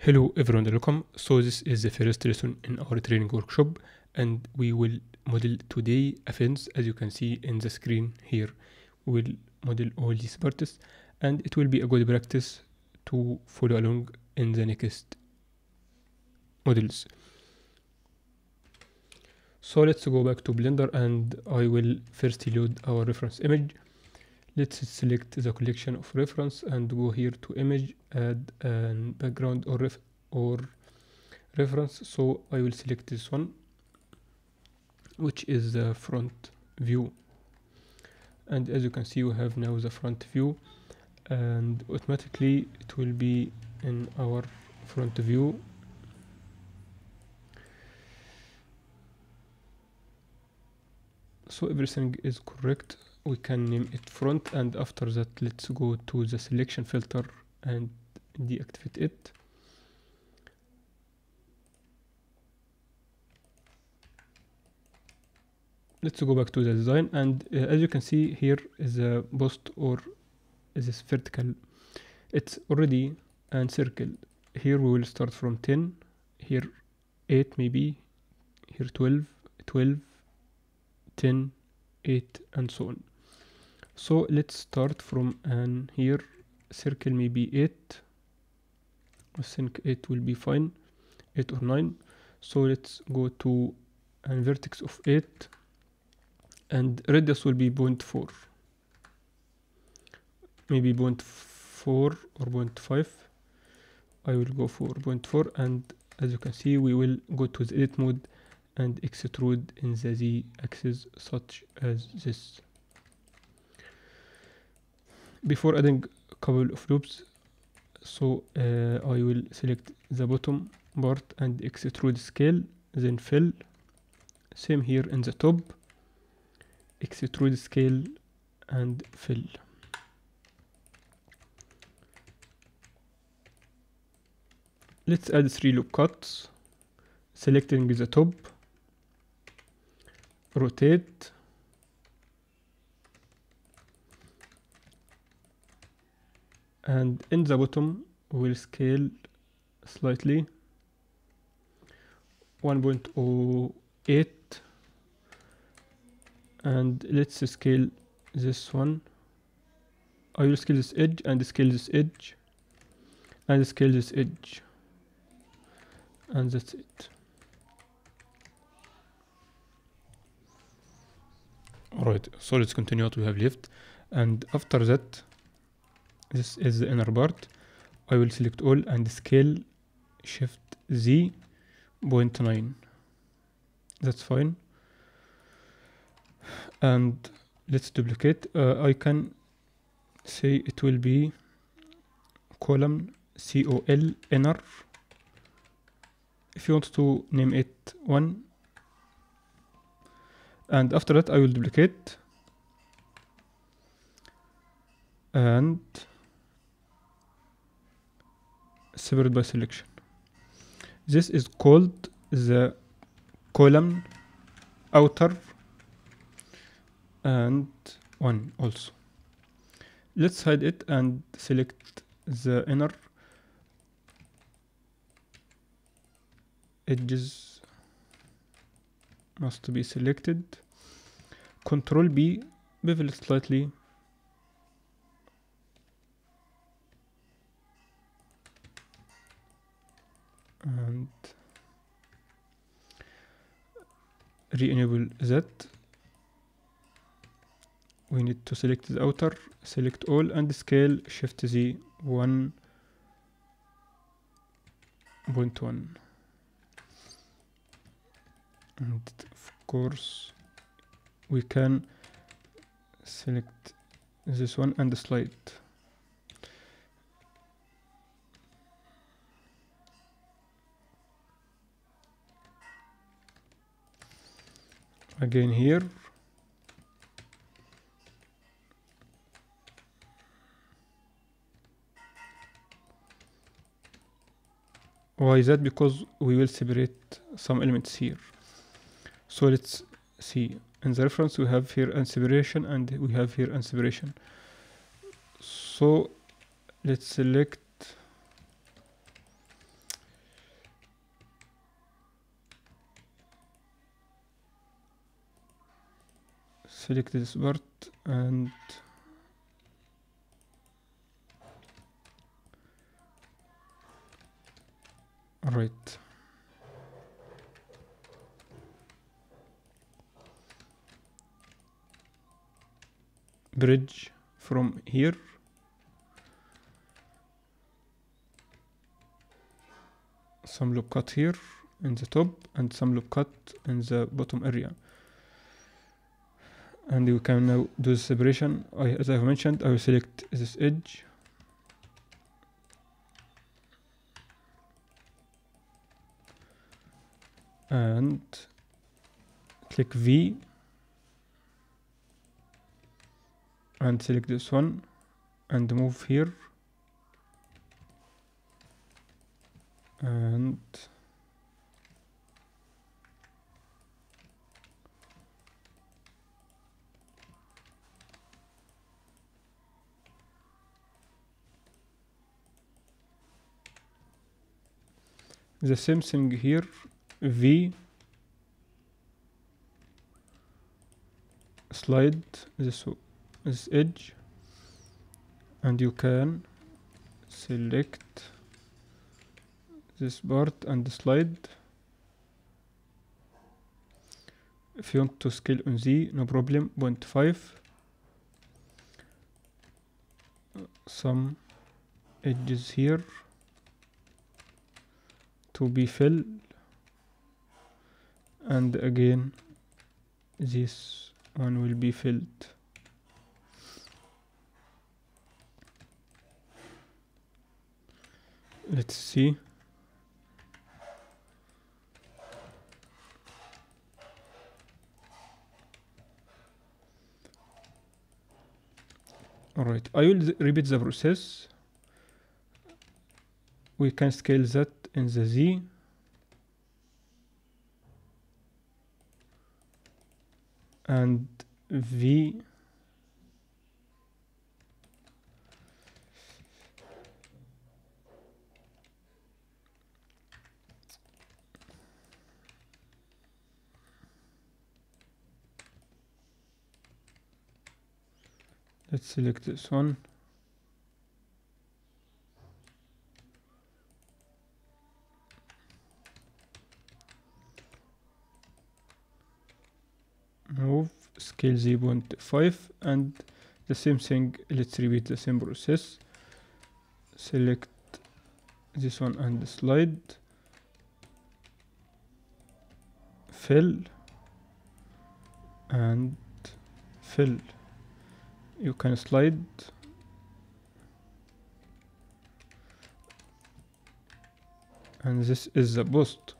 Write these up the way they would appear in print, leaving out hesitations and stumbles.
Hello everyone, welcome. So this is the first lesson in our training workshop and we will model today a fence. As you can see in the screen here, we will model all these parts and it will be a good practice to follow along in the next models. So let's go back to Blender and I will first load our reference image. Let's select the collection of reference and go here to image, add a background or reference. So I will select this one, which is the front view. And as you can see, we have now the front view and automatically it will be in our front view. So everything is correct. We can name it front, and after that let's go to the selection filter and deactivate it. Let's go back to the design and as you can see here is a post or is this vertical. It's already encircled. Here we will start from 10, here 8 maybe, here 12, 10, 8 and so on. So let's start from an here circle, maybe 8. I think 8 will be fine, 8 or 9. So let's go to a vertex of 8 and radius will be 0.4, maybe 0.4 or 0.5. I will go for 0.4, and as you can see we will go to the edit mode and extrude in the z-axis such as this. Before adding a couple of loops, so I will select the bottom part and extrude scale, then fill. Same here in the top, extrude scale and fill. Let's add 3 loop cuts, selecting the top, rotate, and in the bottom we'll scale slightly 1.08, and let's scale this one. I will scale this edge and scale this edge and scale this edge, and that's it. Alright, so let's continue what we have left, and after that this is the inner part. I will select all and scale shift Z 0.9. That's fine. And let's duplicate. I can say it will be column COL inner. If you want to name it 1. And after that I will duplicate and separate by selection. This is called the column outer and 1 also. Let's hide it and select the inner edges. Must be selected. Control B, bevel slightly. And re-enable that. We need to select the outer, select all and scale shift Z 1.1. And of course we can select this one and slide. Again here. Why is that? Because we will separate some elements here. So let's see, in the reference we have here an separation and we have here an separation. So let's select select this part and right. Bridge from here some loop cut here in the top and some loop cut in the bottom area, and we can now do the separation. As I've mentioned, I will select this edge and click V and select this one and move here and the same thing here, V, slide this edge, and you can select this part and slide. If you want to scale on Z, no problem, 0.5, some edges here to be filled, and again this one will be filled. Let's see. All right, I will repeat the process. We can scale that in the Z and V, let's select this one. Scale 0.5 and the same thing. Let's repeat the same process. Select this one and slide, fill and fill. You can slide and this is the boost.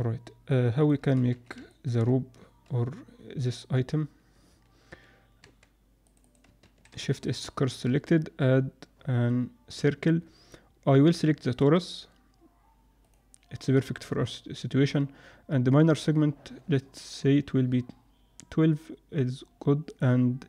Alright, how we can make the rope or this item? Shift S, curse selected, add an circle. I will select the torus, it's perfect for our situation, and the minor segment, let's say it will be 12 is good, and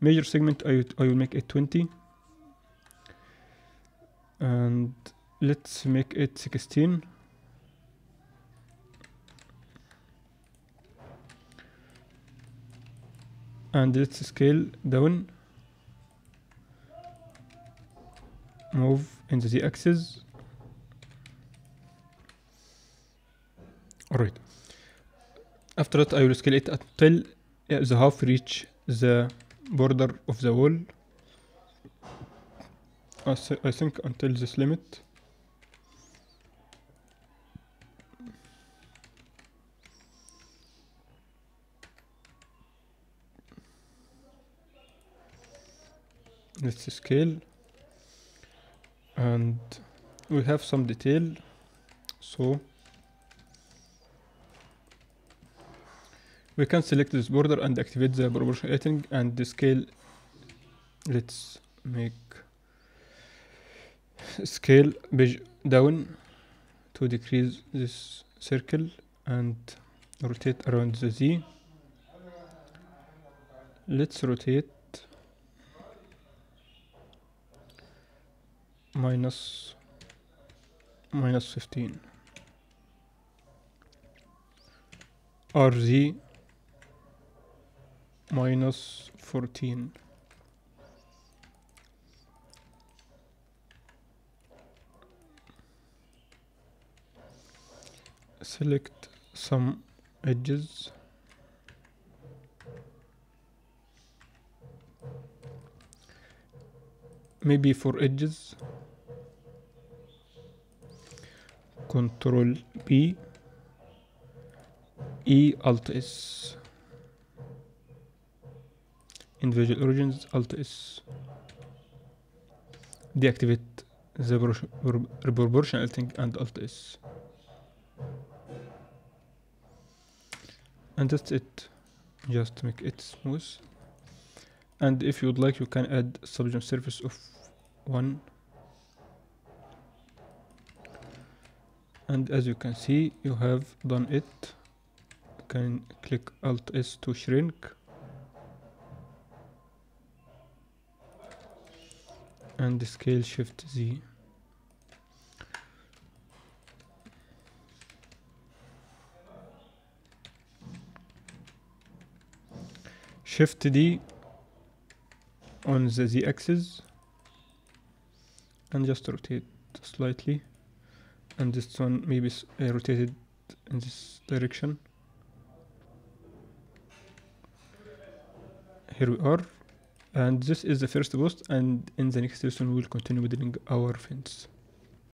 major segment I will make it 20, and let's make it 16. And let's scale down, move into the axis. Alright, after that I will scale it until the half reach the border of the wall. I think until this limit. Let's scale, and we have some detail, so we can select this border and activate the proportion editing and the scale. Let's make scale beige down to decrease this circle and rotate around the Z. Let's rotate minus 15 RZ -14. Select some edges. Maybe for edges. Control P, E, Alt S. In Visual Origins, Alt S. Deactivate the proportional thing and Alt S. And that's it. Just make it smooth. And if you would like, you can add subjump surface of 1. And as you can see, you have done it. You can click Alt S to shrink. And scale Shift Z. Shift D on the Z axis and just rotate slightly, and this one maybe rotated in this direction. Here we are, and this is the first post, and in the next lesson we will continue building our fence.